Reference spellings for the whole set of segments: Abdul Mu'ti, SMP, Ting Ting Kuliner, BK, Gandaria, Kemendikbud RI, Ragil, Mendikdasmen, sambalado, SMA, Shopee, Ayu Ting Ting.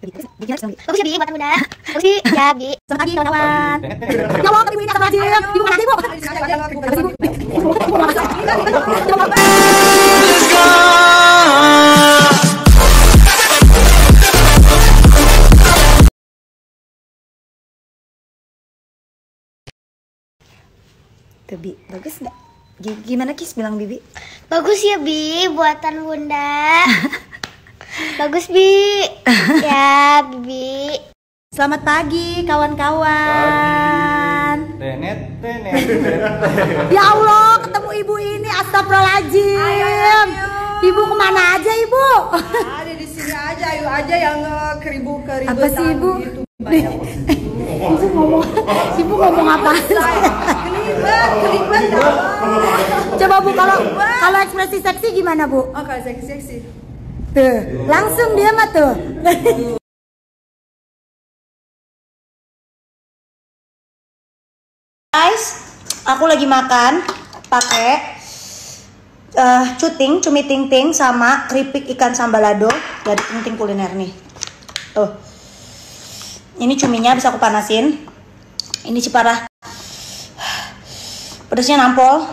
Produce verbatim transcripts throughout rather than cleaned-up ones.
Bikin lagi. Bagus ya, Bi, buatan Bunda. Bagus sih, ya, Bi. Selamat pagi, kawan-kawan. Ya Allah, ibu ini apa aja? Ibu nanti, Bu. Tuh, Bi, bagus enggak? Gimana Kis bilang Bibi? Bagus ya, Bi, buatan Bunda. Bagus, Bi. Ya, Bibi. Selamat pagi, kawan-kawan. Tenet, tenet, tenet. Ya Allah, ketemu ibu ini, astagfirullahaladzim. Ibu kemana aja, Ibu? Ada di sini aja, ayo aja yang keribu-keribu. Apa sih, Ibu? Ibu ngomong, Ibu ngomong apa? Kelibet, kelibet. Coba, Bu, kalau kalau ekspresi seksi gimana, Bu? Oh, kalau seksi-seksi. Tuh, langsung dia mah tuh. Guys, aku lagi makan pakai uh, cuting, cumi ting-ting sama keripik ikan sambalado dari Ting Ting Kuliner nih. Tuh. Ini cuminya bisa aku panasin. Ini ciparah. Pedasnya nampol.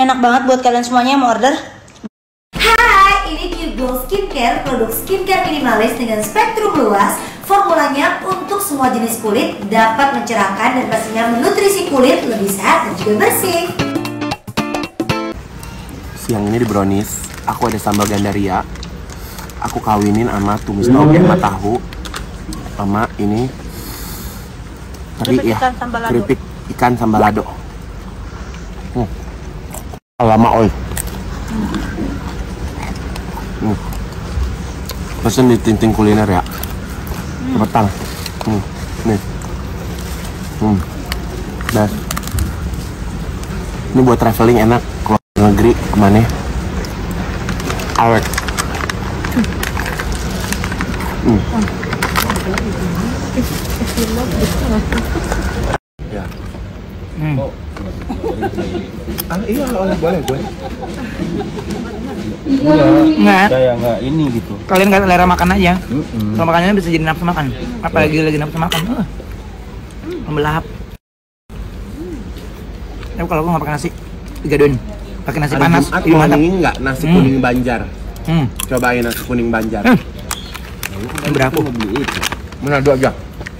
Enak banget buat kalian semuanya yang mau order. Skincare, produk skincare minimalis dengan spektrum luas. Formulanya untuk semua jenis kulit, dapat mencerahkan dan pastinya menutrisi kulit lebih sehat dan juga bersih. Siang ini di brownies, aku ada sambal gandaria. Aku kawinin sama tumis tauge sama tahu, sama ini tadi ya, keripik ikan sambalado. hmm. Lama oi. hmm. Pesen di Ting Ting Kuliner ya. hmm. Petang. hmm. Nih hmm. Best. Ini buat traveling enak. Keluar negeri kemana awet. hmm. Ya. hmm. Ah, iya, boleh, boleh. Enggak, saya enggak ini gitu. Kalian enggak selera makan aja. Mm -mm. Kalau makanannya bisa jadi nafsu makan. Apalagi mm. lagi nafsu makan. Uh. Melahap. Tapi kalau gue enggak pakai nasi, tiga don. Pakai nasi panas. Aku kuning enggak nasi mm. kuning Banjar. Mm. Cobain nasi kuning Banjar. Mm. Nah, berapa? Menado aja.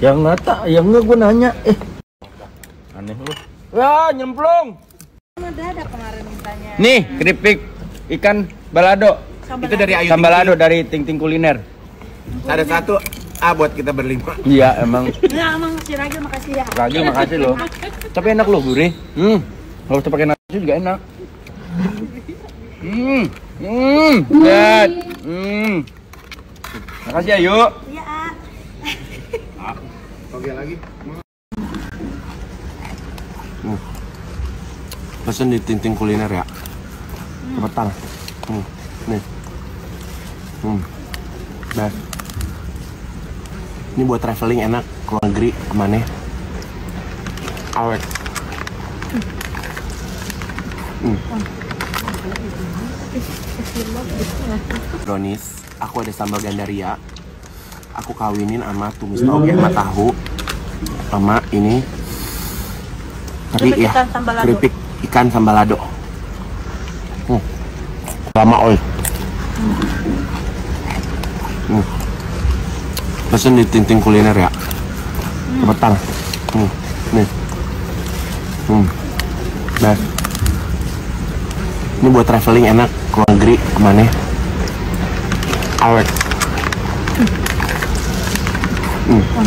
Yang enggak tak, yang enggak gue nanya. Eh. Aneh lu. Wah, nyemplung. Ada kemarin mintanya. Nih, keripik ikan balado. Sambalado. Itu dari Ayu Sambalado Ting -ting. Dari Ting Ting Kuliner. Kuliner. Ada satu A buat kita berlima. Iya, emang. Ya, emang si Ragil makasih ya. Ragil makasih loh. Tapi enak loh, gurih. Hmm. Kalau usah pakai nasi juga enak. Hmm. Hmm. Dad. Hmm. Makasih Ayu. Iya, A. A. Oke lagi. Hmm. Pesen di Ting Ting Kuliner ya. hmm. Petang. hmm. Nih hmm. Best. Ini buat traveling enak. Keluar negeri kemana awet. hmm. Brownies, aku ada sambal gandaria. Aku kawinin sama tumis tauge sama tahu, sama ini tadi ya, keripik ikan sambalado. hmm. Lama oi. hmm. Pesen di Ting Ting Kuliner ya. hmm. Petang. hmm. Nih hmm. Best. Ini buat traveling enak. Keluar negeri kemana awet. hmm. hmm.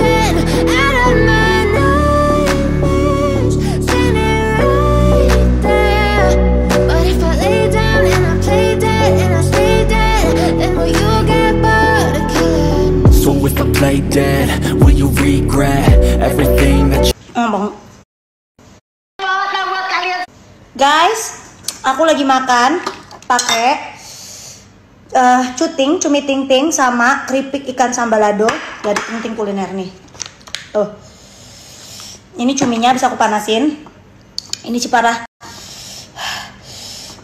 out of my nightmares, standing right there. But if I lay down and I play dead and I stay dead, then will you get bored again? So if I play dead, will you regret everything that you... Ngomong. Guys, aku lagi makan pakai uh, cuting, cumi ting-ting sama keripik ikan sambalado dari Ting Ting Kuliner nih. Tuh. Ini cuminya bisa aku panasin. Ini ciparah.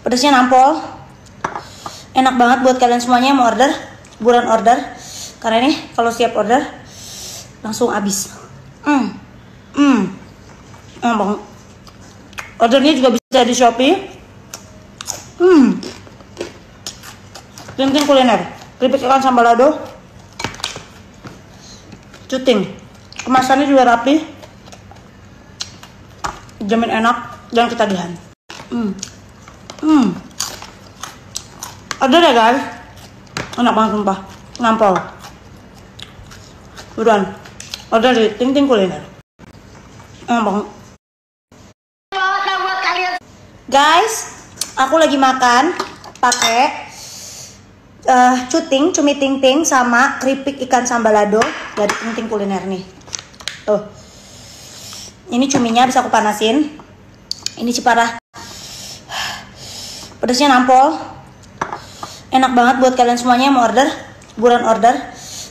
Pedasnya nampol. Enak banget buat kalian semuanya yang mau order, buruan order. Karena ini kalau siap order langsung habis. Hmm. Hmm. Ngomong. Ordernya juga bisa di Shopee. Hmm. Ting Ting Kuliner, keripik ikan sambalado, cuting. Kemasannya juga rapi. Jamin enak dan ketagihan. Hmm. Hmm. Order ya guys, enak banget sumpah, nampol. Buruan, order di Ting Ting Kuliner. Enak banget. Guys, aku lagi makan pakai uh, cuting, cumi ting ting sama keripik ikan sambalado dari Ting Ting Kuliner nih. Tuh, ini cuminya bisa aku panasin. Ini ciparah, pedasnya nampol. Enak banget buat kalian semuanya yang mau order, buruan order.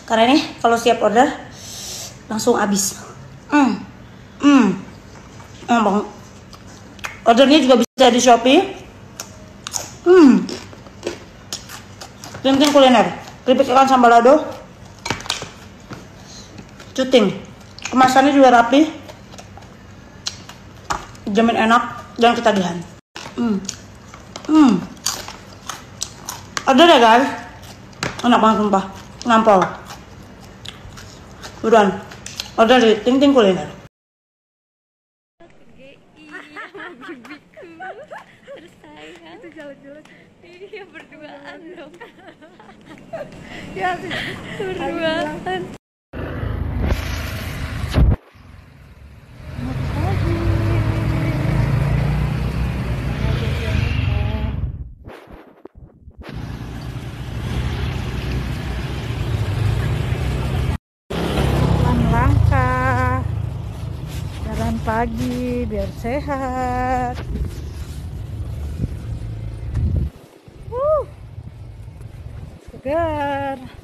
Karena ini kalau siap order langsung habis. Hmm. Hmm. Enak banget. Ordernya juga bisa di Shopee. Hmm. Ting Ting Kuliner, keripik ikan sambalado, cuting. Kemasannya juga rapi. Jamin enak dan ketagihan. Hmm. Hmm. Order ya guys, enak banget sumpah, nampol. Buruan, order di Ting Ting Kuliner. Iya, berduaan dong. Ya, berduaan. Pagi biar sehat. Wuh, segar.